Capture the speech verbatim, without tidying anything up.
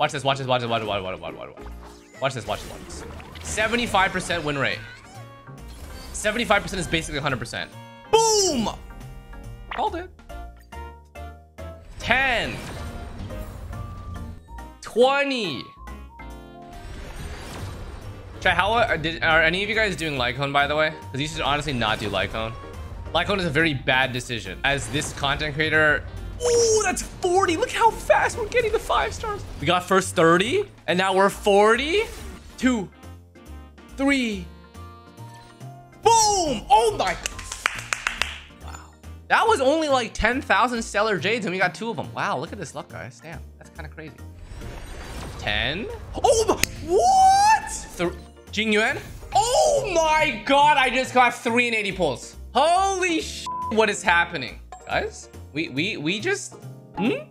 Watch this, watch this, watch this, watch this, watch this, watch this, watch this. Watch this, watch this, watch this. seventy-five percent win rate. seventy-five percent is basically one hundred percent. Boom! Called it. ten. twenty. Chat, how are, did, are any of you guys doing Lycone, by the way? Because you should honestly not do Lycone. Lycone is a very bad decision. As this content creator... Ooh, that's forty. Look how fast we're getting the five stars. We got first thirty, and now we're forty. Two, three. Boom! Oh my... Wow. That was only like ten thousand Stellar Jades, and we got two of them. Wow, look at this luck, guys. Damn, that's kind of crazy. ten. Oh my... What? Th Jing Yuan? Oh my god, I just got three eighty pulls. Holy sh**, what is happening? Guys, we, we, we just... Hmm?